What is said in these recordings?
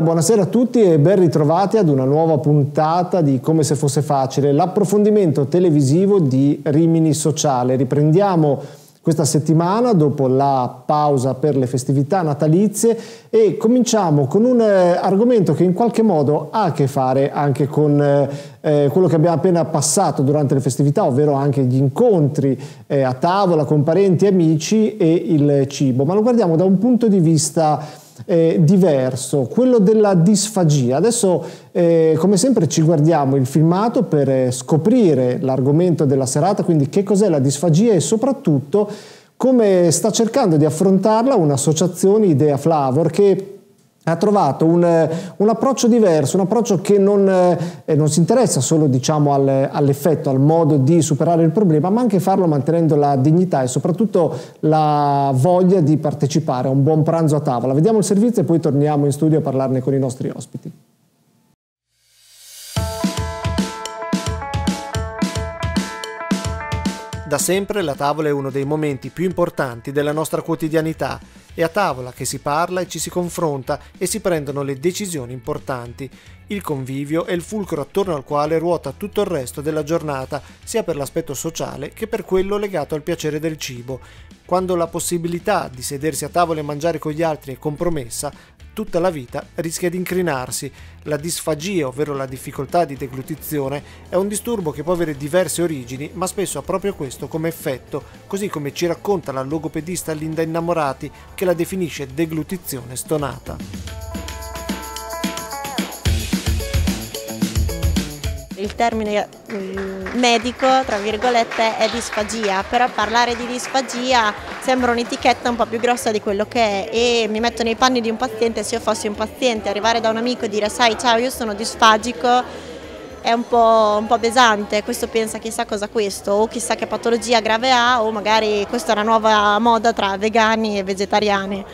Buonasera a tutti e ben ritrovati ad una nuova puntata di Come se fosse facile, l'approfondimento televisivo di Rimini Sociale. Riprendiamo questa settimana dopo la pausa per le festività natalizie e cominciamo con un argomento che in qualche modo ha a che fare anche con quello che abbiamo appena passato durante le festività, ovvero anche gli incontri a tavola con parenti e amici e il cibo, ma lo guardiamo da un punto di vista diverso, quello della disfagia. Adesso come sempre ci guardiamo il filmato per scoprire l'argomento della serata, quindi che cos'è la disfagia e soprattutto come sta cercando di affrontarla un'associazione, IdeaFlavor, che ha trovato un approccio diverso, un approccio che non si interessa solo, diciamo, all'effetto, al modo di superare il problema, ma anche farlo mantenendo la dignità e soprattutto la voglia di partecipare a un buon pranzo a tavola. Vediamo il servizio e poi torniamo in studio a parlarne con i nostri ospiti. Da sempre la tavola è uno dei momenti più importanti della nostra quotidianità. È a tavola che si parla e ci si confronta e si prendono le decisioni importanti. Il convivio è il fulcro attorno al quale ruota tutto il resto della giornata, sia per l'aspetto sociale che per quello legato al piacere del cibo. Quando la possibilità di sedersi a tavola e mangiare con gli altri è compromessa, tutta la vita rischia di incrinarsi. La disfagia, ovvero la difficoltà di deglutizione, è un disturbo che può avere diverse origini, ma spesso ha proprio questo come effetto, così come ci racconta la logopedista Linda Innamorati, che la definisce deglutizione stonata. Il termine medico, tra virgolette, è disfagia, però parlare di disfagia sembra un'etichetta un po' più grossa di quello che è, e mi metto nei panni di un paziente. Se io fossi un paziente, arrivare da un amico e dire "sai, ciao, io sono disfagico" è un po' pesante. Questo pensa chissà cosa questo, o chissà che patologia grave ha, o magari questa è una nuova moda tra vegani e vegetariani.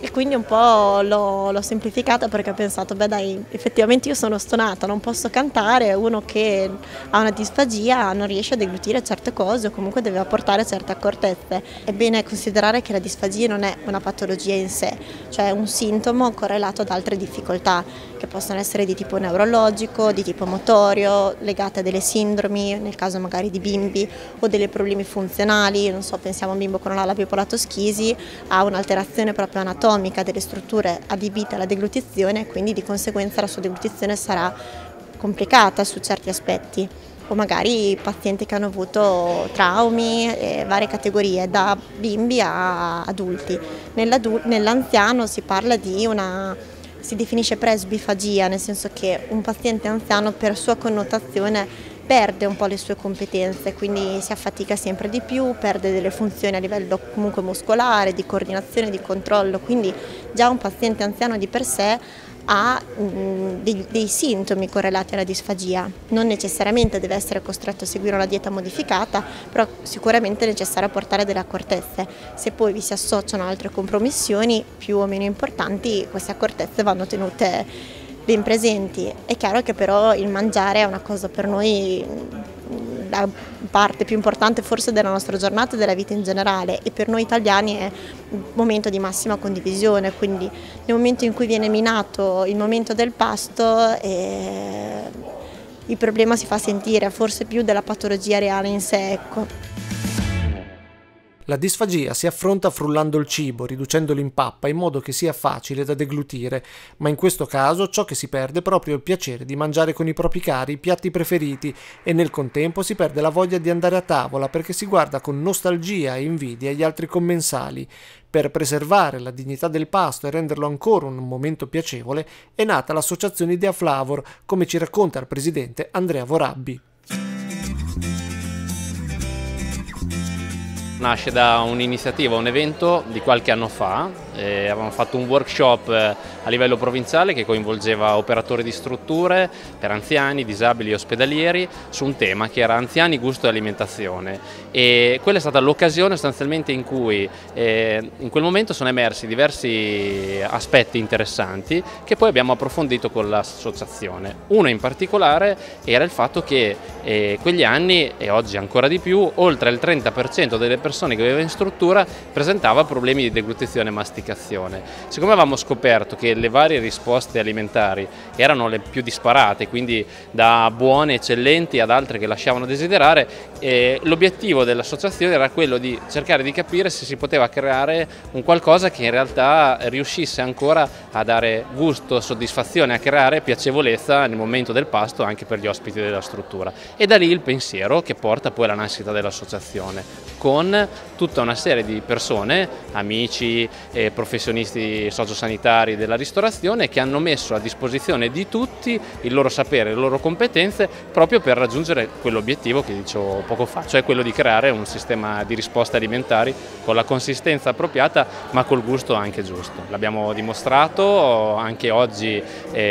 E quindi un po' l'ho semplificata, perché ho pensato, beh dai, effettivamente io sono stonata, non posso cantare, uno che ha una disfagia non riesce a deglutire certe cose o comunque deve apportare certe accortezze. È bene considerare che la disfagia non è una patologia in sé, cioè è un sintomo correlato ad altre difficoltà che possono essere di tipo neurologico, di tipo motorio, legate a delle sindromi, nel caso magari di bimbi, o dei problemi funzionali. Non so, pensiamo a un bimbo con una lapio polatoschisi, ha un'alterazione proprio anatomica delle strutture adibite alla deglutizione, quindi di conseguenza la sua deglutizione sarà complicata su certi aspetti, o magari pazienti che hanno avuto traumi, varie categorie, da bimbi a adulti. Nell'anziano si parla di si definisce presbifagia, nel senso che un paziente anziano per sua connotazione perde un po' le sue competenze, quindi si affatica sempre di più, perde delle funzioni a livello comunque muscolare, di coordinazione, di controllo. Quindi già un paziente anziano di per sé ha dei sintomi correlati alla disfagia. Non necessariamente deve essere costretto a seguire una dieta modificata, però sicuramente è necessario portare delle accortezze. Se poi vi si associano altre compromissioni più o meno importanti, queste accortezze vanno tenute ben presenti. È chiaro che però il mangiare è una cosa per noi, la parte più importante forse della nostra giornata e della vita in generale, e per noi italiani è un momento di massima condivisione, quindi nel momento in cui viene minato il momento del pasto il problema si fa sentire, forse più della patologia reale in sé, ecco. La disfagia si affronta frullando il cibo, riducendolo in pappa in modo che sia facile da deglutire, ma in questo caso ciò che si perde è proprio il piacere di mangiare con i propri cari i piatti preferiti, e nel contempo si perde la voglia di andare a tavola perché si guarda con nostalgia e invidia gli altri commensali. Per preservare la dignità del pasto e renderlo ancora un momento piacevole è nata l'associazione IdeaFlavor, come ci racconta il presidente Andrea Vorabbi. Nasce da un'iniziativa, un evento di qualche anno fa, Avevamo fatto un workshop a livello provinciale che coinvolgeva operatori di strutture per anziani, disabili e ospedalieri su un tema che era anziani, gusto e alimentazione, e quella è stata l'occasione sostanzialmente in cui in quel momento sono emersi diversi aspetti interessanti che poi abbiamo approfondito con l'associazione. Uno in particolare era il fatto che quegli anni, e oggi ancora di più, oltre il 30% delle persone che viveva in struttura presentava problemi di deglutizione e masticazione. Siccome avevamo scoperto che le varie risposte alimentari erano le più disparate, quindi da buone, eccellenti ad altre che lasciavano desiderare, l'obiettivo dell'associazione era quello di cercare di capire se si poteva creare un qualcosa che in realtà riuscisse ancora a dare gusto, soddisfazione, a creare piacevolezza nel momento del pasto anche per gli ospiti della struttura. E da lì il pensiero che porta poi alla nascita dell'associazione, con tutta una serie di persone, amici, professionisti sociosanitari della ristorazione, che hanno messo a disposizione di tutti il loro sapere, le loro competenze, proprio per raggiungere quell'obiettivo che dicevo poco fa, cioè quello di creare un sistema di risposte alimentari con la consistenza appropriata ma col gusto anche giusto. L'abbiamo dimostrato anche oggi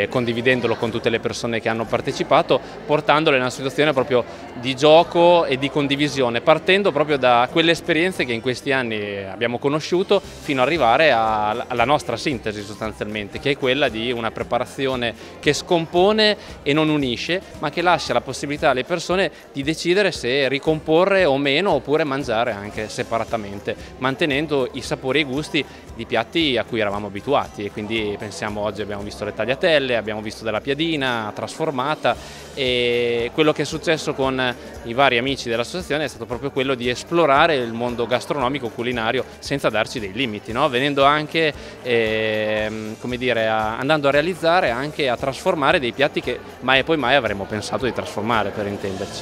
condividendolo con tutte le persone che hanno partecipato, portandole in una situazione proprio di gioco e di condivisione, partendo proprio da quelle esperienze che in questi anni abbiamo conosciuto fino ad arrivare alla nostra sintesi sostanzialmente, che è quella di una preparazione che scompone e non unisce, ma che lascia la possibilità alle persone di decidere se ricomporre o meno, oppure mangiare anche separatamente, mantenendo i sapori e i gusti di piatti a cui eravamo abituati. E quindi pensiamo, oggi abbiamo visto le tagliatelle, abbiamo visto della piadina trasformata, e quello che è successo con i vari amici dell'associazione è stato proprio quello di esplorare il mondo gastronomico culinario senza darci dei limiti, no? Venendo anche, come dire, andando a realizzare, anche a trasformare dei piatti che mai e poi mai avremmo pensato di trasformare, per intenderci.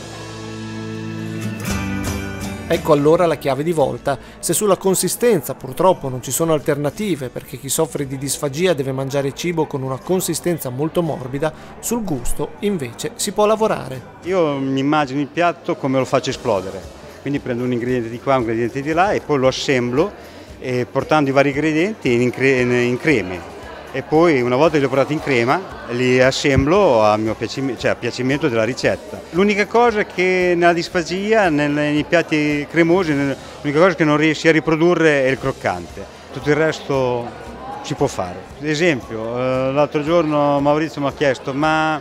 Ecco allora la chiave di volta. Se sulla consistenza purtroppo non ci sono alternative, perché chi soffre di disfagia deve mangiare cibo con una consistenza molto morbida, sul gusto invece si può lavorare. Io mi immagino il piatto come lo faccio esplodere, quindi prendo un ingrediente di qua, un ingrediente di là e poi lo assemblo portando i vari ingredienti in creme. E poi una volta li ho portati in crema, li assemblo a mio piacimento, cioè a piacimento della ricetta. L'unica cosa che nella disfagia, nei piatti cremosi, l'unica cosa che non riesci a riprodurre è il croccante, tutto il resto si può fare. Ad esempio, l'altro giorno Maurizio mi ha chiesto: ma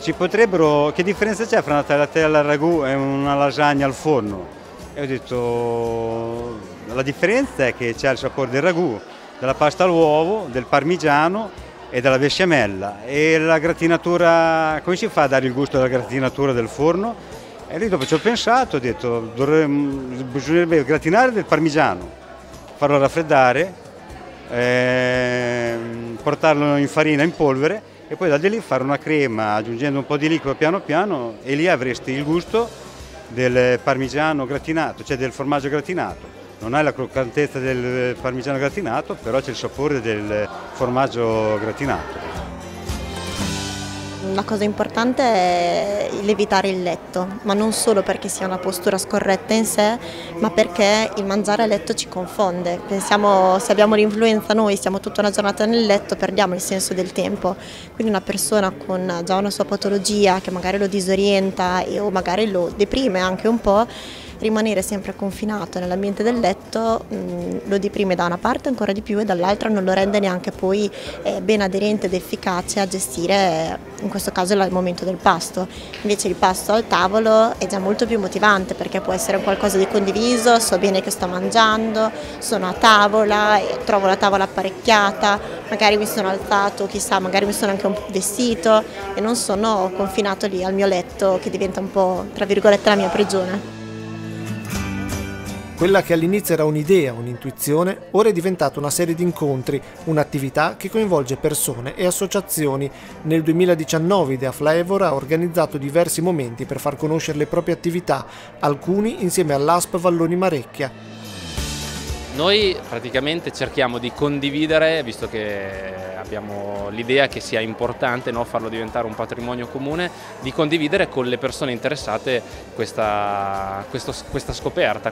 ci potrebbero, che differenza c'è fra una tagliatella al ragù e una lasagna al forno? E ho detto: la differenza è che c'è il sapore del ragù, della pasta all'uovo, del parmigiano e della besciamella, e la gratinatura, come si fa a dare il gusto della gratinatura del forno? E lì dopo ci ho pensato, ho detto bisognerebbe gratinare del parmigiano, farlo raffreddare, portarlo in farina, in polvere, e poi da lì fare una crema aggiungendo un po' di liquido piano piano, e lì avresti il gusto del parmigiano gratinato, cioè del formaggio gratinato. Non hai la croccantezza del parmigiano gratinato, però c'è il sapore del formaggio gratinato. Una cosa importante è levitare il letto, ma non solo perché sia una postura scorretta in sé, ma perché il mangiare a letto ci confonde. Pensiamo, se abbiamo l'influenza noi, siamo tutta una giornata nel letto, perdiamo il senso del tempo. Quindi una persona con già una sua patologia che magari lo disorienta o magari lo deprime anche un po', rimanere sempre confinato nell'ambiente del letto lo deprime da una parte ancora di più, e dall'altra non lo rende neanche poi ben aderente ed efficace a gestire, in questo caso, il momento del pasto. Invece il pasto al tavolo è già molto più motivante, perché può essere qualcosa di condiviso: so bene che sto mangiando, sono a tavola, trovo la tavola apparecchiata, magari mi sono alzato, chissà, magari mi sono anche un po' vestito, e non sono confinato lì al mio letto, che diventa un po', tra virgolette, la mia prigione. Quella che all'inizio era un'idea, un'intuizione, ora è diventata una serie di incontri, un'attività che coinvolge persone e associazioni. Nel 2019 IdeaFlavor ha organizzato diversi momenti per far conoscere le proprie attività, alcuni insieme all'ASP Valloni Marecchia. Noi praticamente cerchiamo di condividere, visto che abbiamo l'idea che sia importante, no, farlo diventare un patrimonio comune, di condividere con le persone interessate questa scoperta,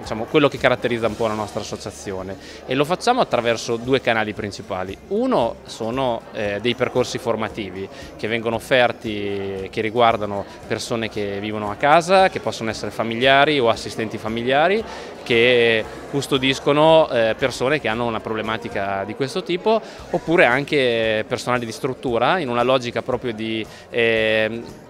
diciamo, quello che caratterizza un po' la nostra associazione. E lo facciamo attraverso due canali principali. Uno sono dei percorsi formativi che vengono offerti, che riguardano persone che vivono a casa, che possono essere familiari o assistenti familiari, che custodiscono persone che hanno una problematica di questo tipo, oppure anche personale di struttura, in una logica proprio di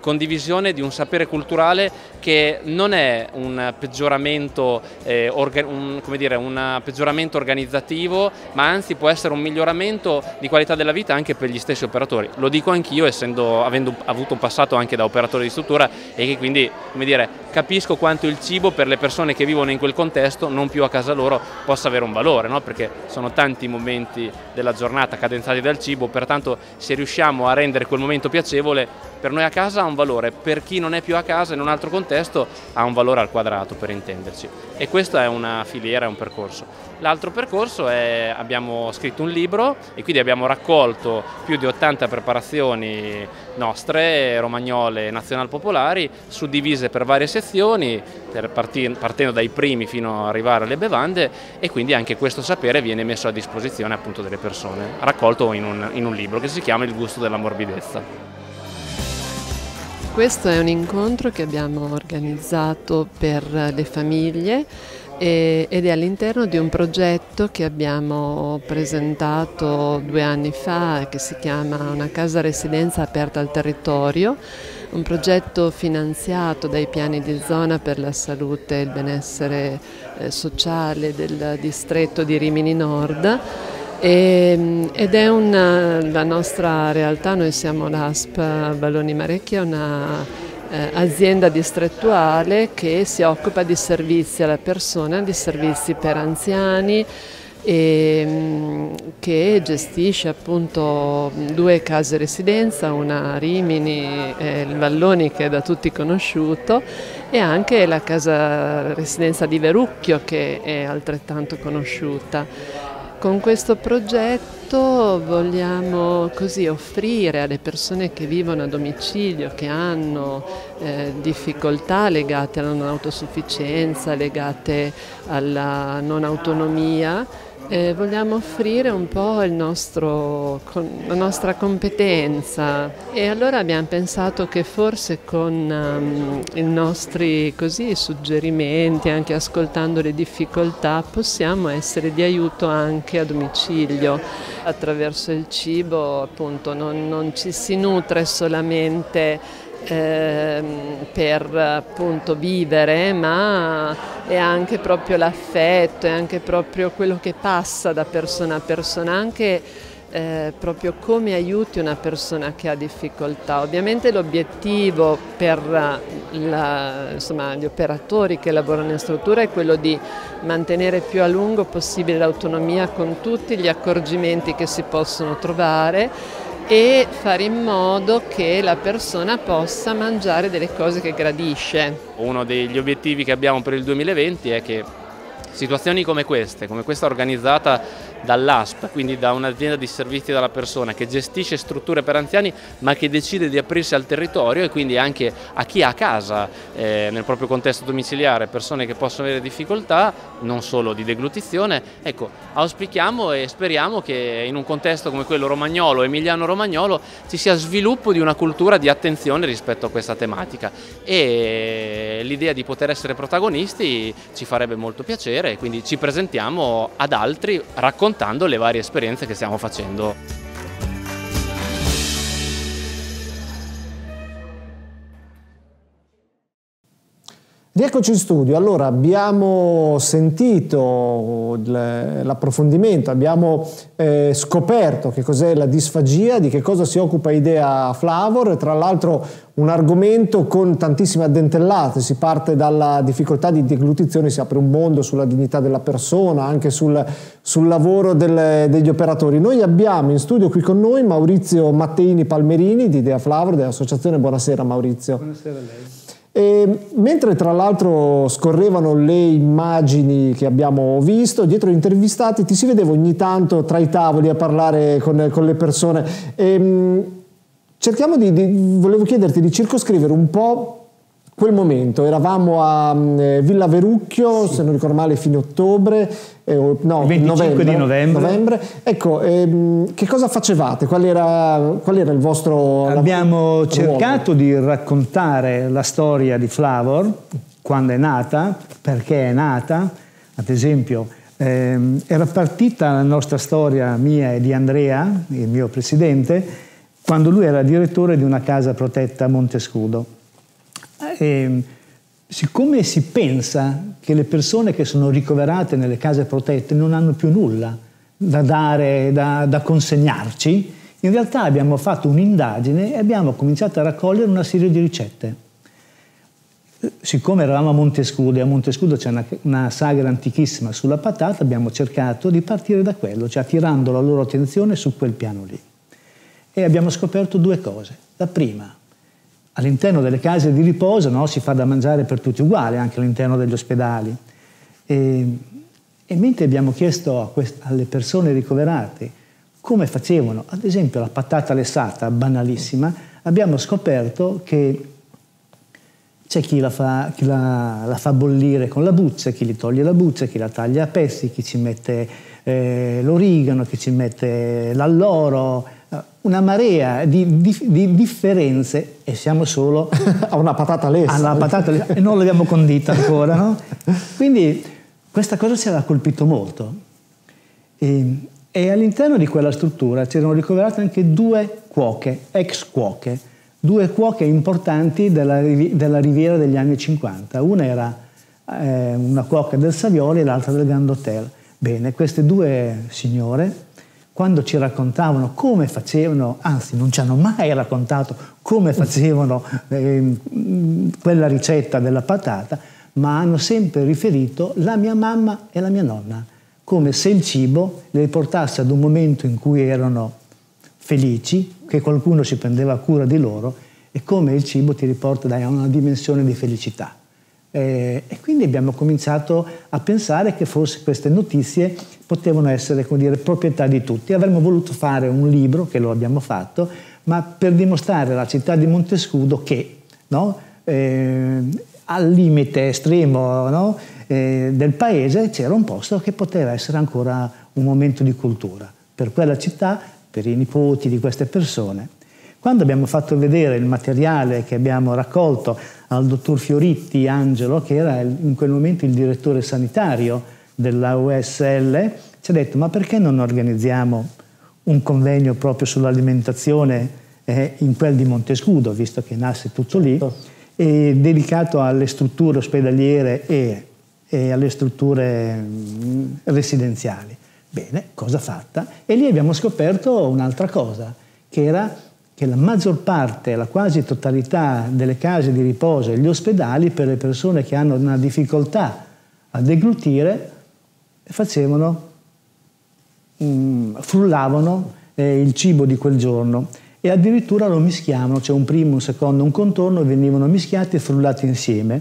condivisione di un sapere culturale che non è un peggioramento, un peggioramento organizzativo, ma anzi può essere un miglioramento di qualità della vita anche per gli stessi operatori. Lo dico anch'io, avendo avuto un passato anche da operatore di struttura, e che quindi, come dire, capisco quanto il cibo per le persone che vivono in quel contesto, non più a casa loro, possa avere un valore, no? Perché sono tanti i momenti della giornata cadenzati dal cibo, pertanto se riusciamo a rendere quel momento piacevole, per noi a casa ha un valore, per chi non è più a casa in un altro contesto ha un valore al quadrato, per intenderci. E questa è una filiera, è un percorso. L'altro percorso è, abbiamo scritto un libro e quindi abbiamo raccolto più di 80 preparazioni nostre, romagnole, nazional popolari, suddivise per varie sezioni, partendo dai primi fino ad arrivare alle bevande, e quindi anche questo sapere viene messo a disposizione appunto delle persone, raccolto in un libro che si chiama Il gusto della morbidezza. Questo è un incontro che abbiamo organizzato per le famiglie ed è all'interno di un progetto che abbiamo presentato 2 anni fa, che si chiama Una casa residenza aperta al territorio, un progetto finanziato dai piani di zona per la salute e il benessere sociale del distretto di Rimini Nord. Ed è la nostra realtà. Noi siamo l'ASP Balloni Marecchia, un'azienda distrettuale che si occupa di servizi alla persona, di servizi per anziani, e che gestisce appunto 2 case residenza, una a Rimini, il Balloni, che è da tutti conosciuto, e anche la casa residenza di Verucchio, che è altrettanto conosciuta. Con questo progetto vogliamo così offrire alle persone che vivono a domicilio, che hanno difficoltà legate alla non autosufficienza, legate alla non autonomia, vogliamo offrire un po' la nostra competenza. E allora abbiamo pensato che forse con i nostri così suggerimenti, anche ascoltando le difficoltà, possiamo essere di aiuto anche a domicilio. Attraverso il cibo appunto non ci si nutre solamente per appunto vivere, ma è anche proprio l'affetto, è anche proprio quello che passa da persona a persona, anche proprio come aiuti una persona che ha difficoltà. Ovviamente l'obiettivo per gli operatori che lavorano in struttura è quello di mantenere più a lungo possibile l'autonomia, con tutti gli accorgimenti che si possono trovare, e fare in modo che la persona possa mangiare delle cose che gradisce. Uno degli obiettivi che abbiamo per il 2020 è che situazioni come questa organizzata dall'ASP, quindi da un'azienda di servizi alla persona che gestisce strutture per anziani ma che decide di aprirsi al territorio e quindi anche a chi ha a casa nel proprio contesto domiciliare persone che possono avere difficoltà non solo di deglutizione, ecco, auspichiamo e speriamo che in un contesto come quello romagnolo, emiliano-romagnolo, ci sia sviluppo di una cultura di attenzione rispetto a questa tematica, e l'idea di poter essere protagonisti ci farebbe molto piacere, e quindi ci presentiamo ad altri raccontando le varie esperienze che stiamo facendo. Rieccoci in studio. Allora, abbiamo sentito l'approfondimento, abbiamo scoperto che cos'è la disfagia, di che cosa si occupa IdeaFlavor, tra l'altro un argomento con tantissime addentellate. Si parte dalla difficoltà di deglutizione, si apre un mondo sulla dignità della persona, anche sul lavoro degli operatori. Noi abbiamo in studio qui con noi Maurizio Matteini Palmerini di IdeaFlavor, dell'associazione. Buonasera Maurizio. Buonasera a lei. E mentre tra l'altro scorrevano le immagini che abbiamo visto, dietro gli intervistati ti si vedeva ogni tanto tra i tavoli a parlare con le persone. E cerchiamo volevo chiederti di circoscrivere un po' quel momento. Eravamo a Villa Verucchio, sì, se non ricordo male, fine ottobre, no, 25 novembre. Ecco, che cosa facevate? Qual era il vostro lavoro? Abbiamo cercato di raccontare la storia di Flavor, quando è nata, perché è nata. Ad esempio, era partita la nostra storia, mia e di Andrea, il mio presidente, quando lui era direttore di una casa protetta a Montescudo. E siccome si pensa che le persone che sono ricoverate nelle case protette non hanno più nulla da dare, da consegnarci, in realtà abbiamo fatto un'indagine e abbiamo cominciato a raccogliere una serie di ricette. Siccome eravamo a Montescudo, e a Montescudo c'è una sagra antichissima sulla patata, abbiamo cercato di partire da quello, cioè attirando la loro attenzione su quel piano lì. E abbiamo scoperto due cose. La prima, all'interno delle case di riposo, no, si fa da mangiare per tutti uguali, anche all'interno degli ospedali. E mentre abbiamo chiesto alle persone ricoverate come facevano, ad esempio la patata lessata, banalissima, abbiamo scoperto che c'è chi la fa bollire con la buccia, chi gli toglie la buccia, chi la taglia a pezzi, chi ci mette l'origano, chi ci mette l'alloro. Una marea di differenze, e siamo solo a una patata lessa. Alla patata lessa, e non l'abbiamo condita ancora, no? Quindi questa cosa ci aveva colpito molto. E all'interno di quella struttura c'erano ricoverate anche due cuoche, ex cuoche, due cuoche importanti della Riviera degli anni 50. Una era una cuoca del Savioli e l'altra del Grand Hotel. Bene, queste due signore, quando ci raccontavano come facevano, anzi non ci hanno mai raccontato come facevano quella ricetta della patata, ma hanno sempre riferito la mia mamma e la mia nonna, come se il cibo le portasse ad un momento in cui erano felici, che qualcuno si prendeva cura di loro, e come il cibo ti riporta a una dimensione di felicità. E quindi abbiamo cominciato a pensare che forse queste notizie potevano essere, come dire, proprietà di tutti. Avremmo voluto fare un libro, che lo abbiamo fatto, ma per dimostrare alla città di Montescudo che, no, al limite estremo, no, del paese c'era un posto che poteva essere ancora un momento di cultura per quella città, per i nipoti di queste persone. Quando abbiamo fatto vedere il materiale che abbiamo raccolto al dottor Fioritti Angelo, che era in quel momento il direttore sanitario della USL, ci ha detto: ma perché non organizziamo un convegno proprio sull'alimentazione in quel di Montescudo, visto che nasce tutto lì, e dedicato alle strutture ospedaliere e alle strutture residenziali. Bene, cosa fatta? E lì abbiamo scoperto un'altra cosa, che era che la maggior parte, la quasi totalità delle case di riposo e gli ospedali, per le persone che hanno una difficoltà a deglutire, facevano, frullavano il cibo di quel giorno, e addirittura lo mischiavano, cioè un primo, un secondo, un contorno, venivano mischiati e frullati insieme,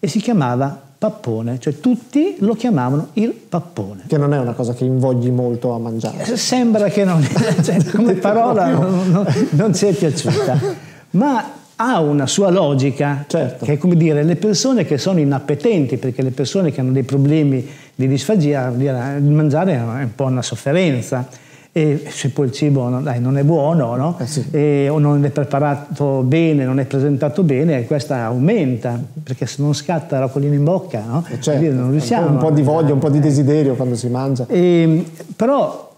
e si chiamava pappone, cioè tutti lo chiamavano il pappone. Che non è una cosa che invogli molto a mangiare. Sembra che non è, cioè, come parola non ci è piaciuta, ma ha una sua logica, certo, che è, come dire, le persone che sono inappetenti, perché le persone che hanno dei problemi di disfagia, mangiare è un po' una sofferenza, e se poi il cibo non è buono, no? Sì. O non è preparato bene, non è presentato bene, questa aumenta, perché se non scatta la colina in bocca, no? Certo, dire, non riusciamo, un po' di voglia, un po' di desiderio quando si mangia. Però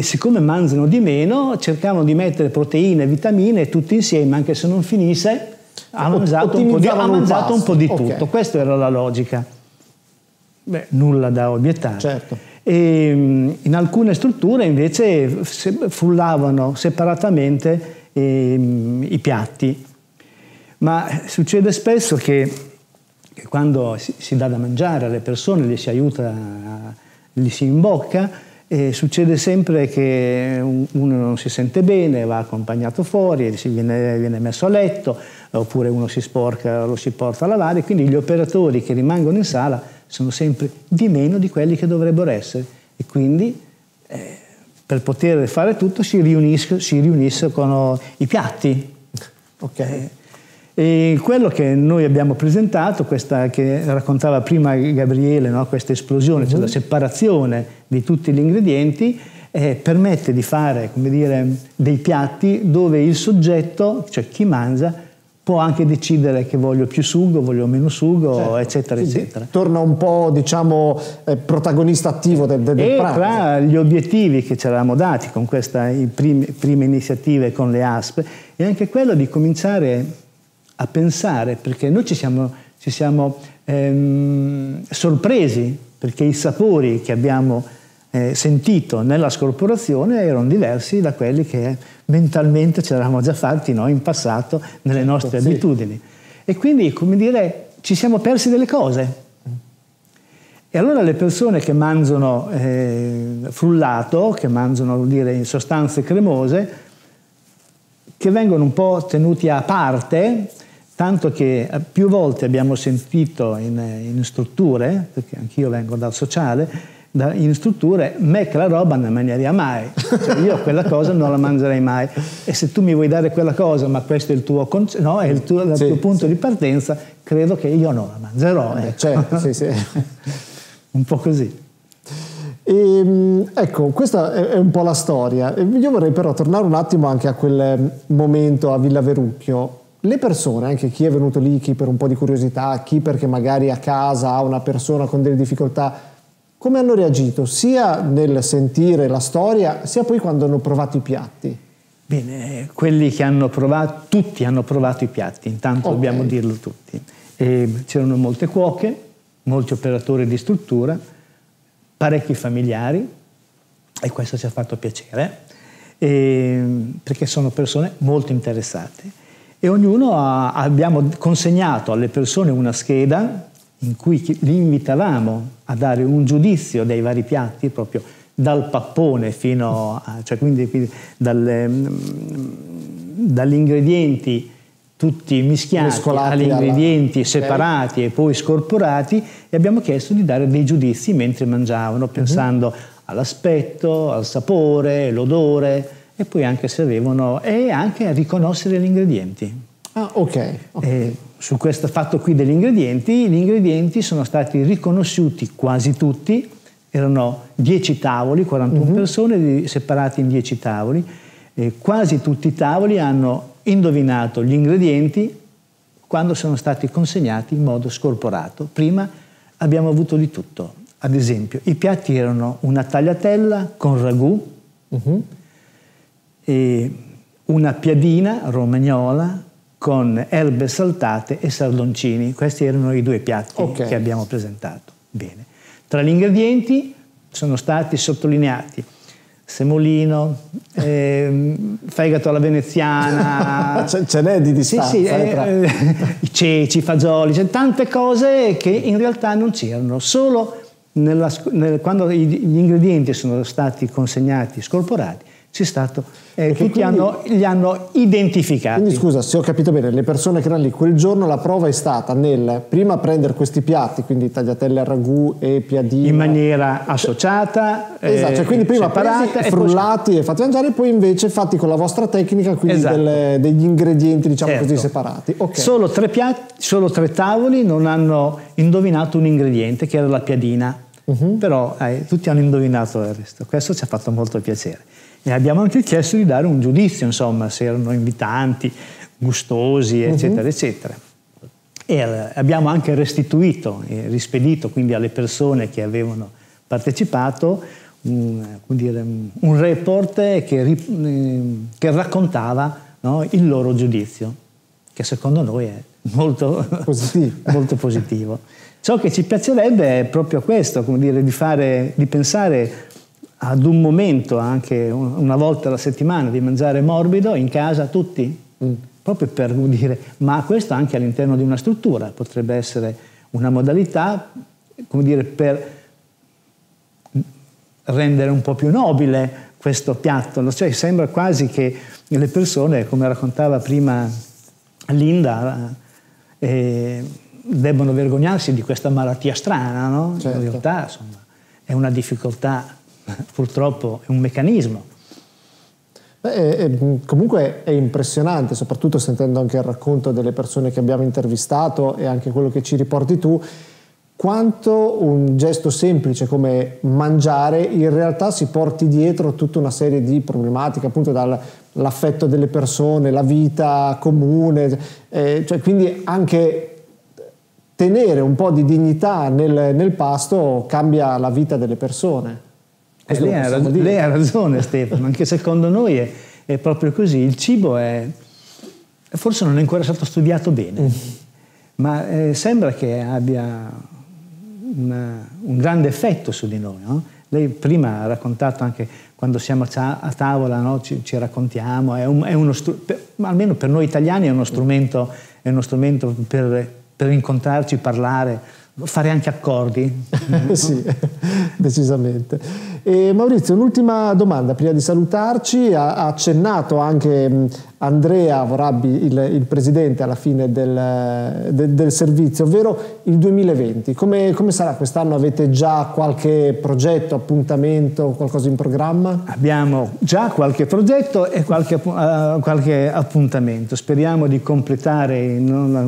siccome mangiano di meno, cercavano di mettere proteine, vitamine, tutti insieme, anche se non finisse, hanno mangiato un po' di tutto. Okay. Questa era la logica. Beh, nulla da obiettare. Certo. E in alcune strutture invece frullavano separatamente i piatti, ma succede spesso che quando si dà da mangiare alle persone, gli si aiuta, gli si imbocca, E succede sempre che uno non si sente bene, va accompagnato fuori, viene messo a letto, oppure uno si sporca, lo si porta a lavare, quindi gli operatori che rimangono in sala sono sempre di meno di quelli che dovrebbero essere, e quindi per poter fare tutto si riuniscono i piatti. Okay. E quello che noi abbiamo presentato, questa che raccontava prima Gabriele, no? Questa esplosione, cioè la separazione di tutti gli ingredienti, permette di fare, come dire, dei piatti dove il soggetto, cioè chi mangia, può anche decidere che voglio più sugo, voglio meno sugo, certo, eccetera, quindi eccetera. Torna un po', diciamo, protagonista attivo del pranzo. E tra gli obiettivi che ci eravamo dati con queste prime iniziative con le ASP è anche quello di cominciare a pensare, perché noi ci siamo sorpresi, perché i sapori che abbiamo sentito nella scorporazione erano diversi da quelli che mentalmente ci eravamo già fatti, no? In passato, nelle nostre abitudini. E quindi, come dire, ci siamo persi delle cose. E allora le persone che mangiano frullato, che mangiano, vuol dire, in sostanze cremose, che vengono un po' tenuti a parte, tanto che più volte abbiamo sentito in strutture, perché anch'io vengo dal sociale, in strutture, me che la roba non la mangerei mai, cioè io quella cosa non la mangerei mai, e se tu mi vuoi dare quella cosa, ma questo è il tuo, no, è il tuo, tuo punto di partenza, credo che io non la mangerò. Certo, sì. Un po' così. E, ecco, questa è un po' la storia. Io vorrei però tornare un attimo anche a quel momento a Villa Verucchio. Le persone, anche chi è venuto lì, chi per un po' di curiosità, chi perché magari a casa ha una persona con delle difficoltà, come hanno reagito sia nel sentire la storia, sia poi quando hanno provato i piatti? Bene, quelli che hanno provato, tutti hanno provato i piatti, intanto dobbiamo dirlo tutti. C'erano molte cuoche, molti operatori di struttura, parecchi familiari, e questo ci ha fatto piacere, perché sono persone molto interessate, e ognuno abbiamo consegnato alle persone una scheda in cui li invitavamo a dare un giudizio dei vari piatti, proprio dal pappone fino a, cioè quindi dagli ingredienti tutti mischiati agli ingredienti separati e poi scorporati, e abbiamo chiesto di dare dei giudizi mentre mangiavano, pensando all'aspetto, al sapore, l'odore, e poi anche se avevano, e anche a riconoscere gli ingredienti. Ah, ok. Su questo fatto qui degli ingredienti, gli ingredienti sono stati riconosciuti quasi tutti, erano 10 tavoli, 41 persone separate in 10 tavoli, e quasi tutti i tavoli hanno indovinato gli ingredienti quando sono stati consegnati in modo scorporato. Prima abbiamo avuto di tutto. Ad esempio, i piatti erano una tagliatella con ragù, e una piadina romagnola con erbe saltate e sardoncini. Questi erano i due piatti che abbiamo presentato. Bene. Tra gli ingredienti sono stati sottolineati semolino, fegato alla veneziana, ce n'è di distanza, i ceci, i fagioli, c'è tante cose che in realtà non c'erano, solo quando gli ingredienti sono stati consegnati, scorporati, c'è stato, tutti li hanno identificati. Quindi scusa, se ho capito bene, le persone che erano lì quel giorno, la prova è stata nel prima prendere questi piatti, quindi tagliatelle a ragù e piadine, in maniera associata, esatto, cioè quindi prima presi, frullati e fatti mangiare, poi invece fatti con la vostra tecnica, quindi degli ingredienti, diciamo così, separati. Solo tre tavoli non hanno indovinato un ingrediente, che era la piadina, però tutti hanno indovinato il resto. Questo ci ha fatto molto piacere. E abbiamo anche chiesto di dare un giudizio, insomma, se erano invitanti, gustosi, eccetera, eccetera. E abbiamo anche restituito, rispedito quindi alle persone che avevano partecipato un report che raccontava, no, il loro giudizio, che secondo noi è molto positivo. Molto positivo. Ciò che ci piacerebbe è proprio questo, come dire, di pensare ad un momento, anche una volta alla settimana, di mangiare morbido in casa tutti, proprio per dire, ma questo anche all'interno di una struttura potrebbe essere una modalità, come dire, per rendere un po' più nobile questo piatto, cioè sembra quasi che le persone, come raccontava prima Linda, debbano vergognarsi di questa malattia strana, no? Certo. In realtà, insomma, è una difficoltà, purtroppo è un meccanismo. Beh, comunque è impressionante, soprattutto sentendo anche il racconto delle persone che abbiamo intervistato e anche quello che ci riporti tu, quanto un gesto semplice come mangiare in realtà si porti dietro tutta una serie di problematiche, appunto dall'affetto delle persone, la vita comune, cioè quindi anche tenere un po' di dignità nel pasto cambia la vita delle persone. Lei ha ragione, Stefano, anche secondo noi è proprio così. Il cibo forse non è ancora stato studiato bene, ma sembra che abbia un grande effetto su di noi, no? Lei prima ha raccontato anche quando siamo a tavola, no? Ci raccontiamo, almeno per noi italiani è uno strumento per incontrarci, parlare, fare anche accordi. Sì, decisamente. E Maurizio, un'ultima domanda prima di salutarci. Ha accennato anche Andrea Vorabbi, il presidente alla fine del servizio, ovvero il 2020. Come sarà quest'anno? Avete già qualche progetto, appuntamento, qualcosa in programma? Abbiamo già qualche progetto e qualche appuntamento. Speriamo di completare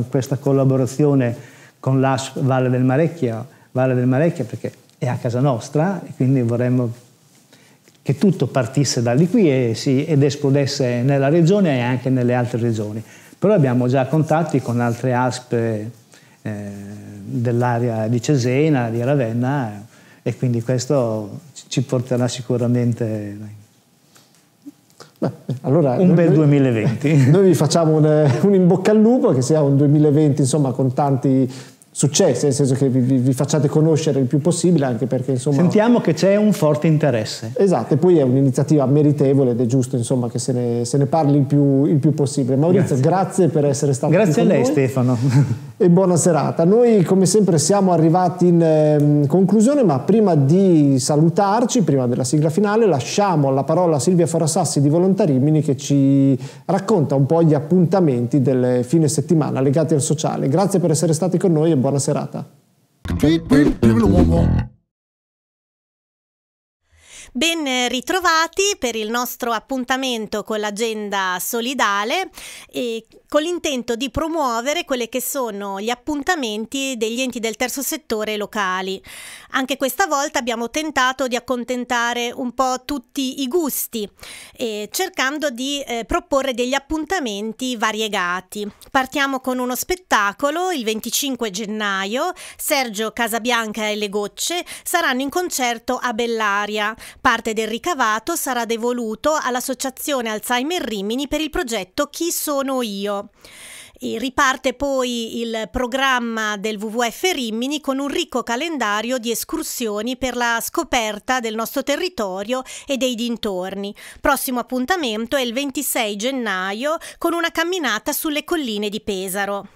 questa collaborazione con l'ASP Valle del Marecchio, perché è a casa nostra e quindi vorremmo che tutto partisse da lì qui ed esplodesse nella regione e anche nelle altre regioni. Però abbiamo già contatti con altre ASP dell'area di Cesena, di Ravenna, e quindi questo ci porterà sicuramente... Allora, un bel 2020. Noi vi facciamo un in bocca al lupo, che sia un 2020 insomma con tanti successi, nel senso che vi facciate conoscere il più possibile, anche perché insomma sentiamo che c'è un forte interesse. Esatto, e poi è un'iniziativa meritevole ed è giusto insomma che se ne parli il più possibile. Maurizio, grazie per essere stato qui con noi. Grazie a lei, Stefano, e buona serata. Noi come sempre siamo arrivati in conclusione, ma prima di salutarci, prima della sigla finale, lasciamo la parola a Silvia Forassassi di Volontarimini, che ci racconta un po' gli appuntamenti del fine settimana legati al sociale. Grazie per essere stati con noi e buona serata. Ben ritrovati per il nostro appuntamento con l'agenda solidale e con l'intento di promuovere quelli che sono gli appuntamenti degli enti del terzo settore locali. Anche questa volta abbiamo tentato di accontentare un po' tutti i gusti, cercando di proporre degli appuntamenti variegati. Partiamo con uno spettacolo. Il 25 gennaio Sergio Casabianca e Le Gocce saranno in concerto a Bellaria. Parte del ricavato sarà devoluto all'Associazione Alzheimer Rimini per il progetto Chi sono io. E riparte poi il programma del WWF Rimini con un ricco calendario di escursioni per la scoperta del nostro territorio e dei dintorni. Prossimo appuntamento è il 26 gennaio con una camminata sulle colline di Pesaro.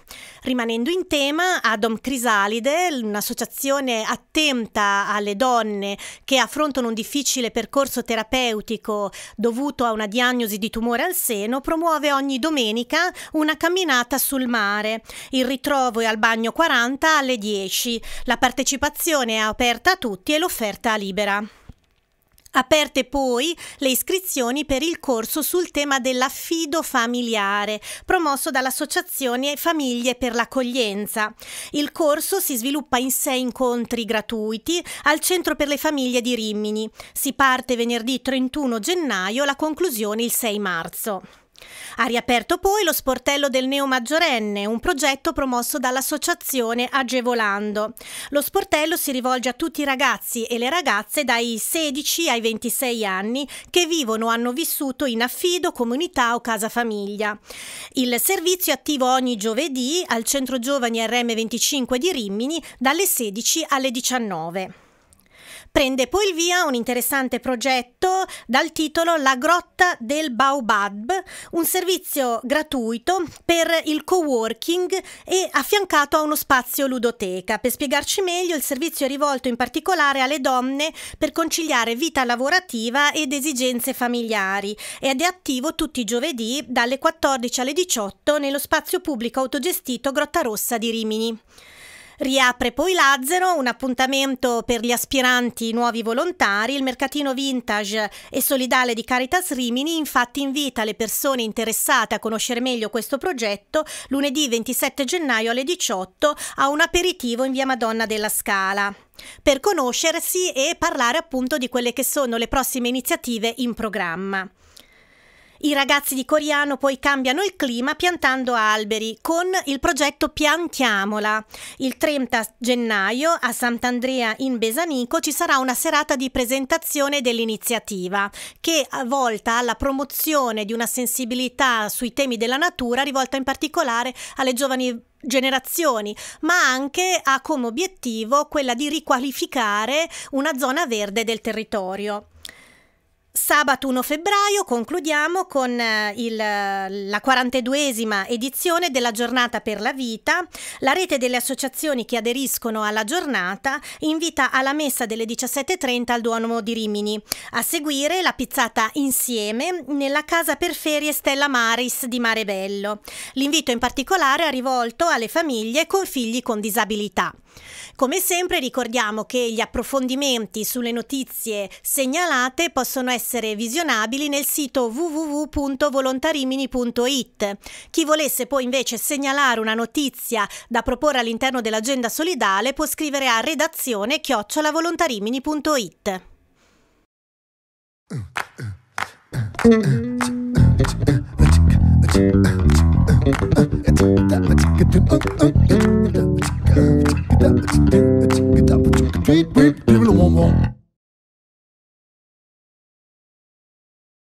Rimanendo in tema, Adom Chrysalide, un'associazione attenta alle donne che affrontano un difficile percorso terapeutico dovuto a una diagnosi di tumore al seno, promuove ogni domenica una camminata sul mare. Il ritrovo è al bagno 40 alle 10. La partecipazione è aperta a tutti e l'offerta libera. Aperte poi le iscrizioni per il corso sul tema dell'affido familiare, promosso dall'Associazione Famiglie per l'Accoglienza. Il corso si sviluppa in 6 incontri gratuiti al Centro per le Famiglie di Rimini. Si parte venerdì 31 gennaio, la conclusione il 6 marzo. Ha riaperto poi lo sportello del neo maggiorenne, un progetto promosso dall'associazione Agevolando. Lo sportello si rivolge a tutti i ragazzi e le ragazze dai 16 ai 26 anni che vivono o hanno vissuto in affido, comunità o casa famiglia. Il servizio è attivo ogni giovedì al Centro Giovani RM25 di Rimini dalle 16 alle 19. Prende poi il via un interessante progetto dal titolo La Grotta del Baobab, un servizio gratuito per il coworking e affiancato a uno spazio ludoteca. Per spiegarci meglio, il servizio è rivolto in particolare alle donne per conciliare vita lavorativa ed esigenze familiari ed è attivo tutti i giovedì dalle 14 alle 18 nello spazio pubblico autogestito Grotta Rossa di Rimini. Riapre poi l'Azzero, un appuntamento per gli aspiranti nuovi volontari. Il mercatino vintage e solidale di Caritas Rimini infatti invita le persone interessate a conoscere meglio questo progetto lunedì 27 gennaio alle 18 a un aperitivo in via Madonna della Scala, per conoscersi e parlare appunto di quelle che sono le prossime iniziative in programma. I ragazzi di Coriano poi cambiano il clima piantando alberi con il progetto Piantiamola. Il 30 gennaio a Sant'Andrea in Besanico ci sarà una serata di presentazione dell'iniziativa che è volta alla promozione di una sensibilità sui temi della natura, rivolta in particolare alle giovani generazioni, ma anche ha come obiettivo quella di riqualificare una zona verde del territorio. Sabato 1 febbraio concludiamo con la 42esima edizione della Giornata per la Vita. La rete delle associazioni che aderiscono alla giornata invita alla messa delle 17:30 al Duomo di Rimini. A seguire la pizzata insieme nella casa per ferie Stella Maris di Marebello. L'invito in particolare è rivolto alle famiglie con figli con disabilità. Come sempre ricordiamo che gli approfondimenti sulle notizie segnalate possono essere visionabili nel sito www.volontarimini.it. Chi volesse poi invece segnalare una notizia da proporre all'interno dell'agenda solidale può scrivere a redazione@volontarimini.it. People won't.